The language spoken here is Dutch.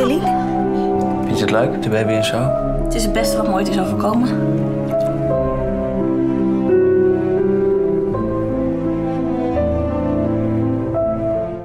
Celine? Vind je het leuk, de baby en zo? Het is het beste wat me ooit is overkomen.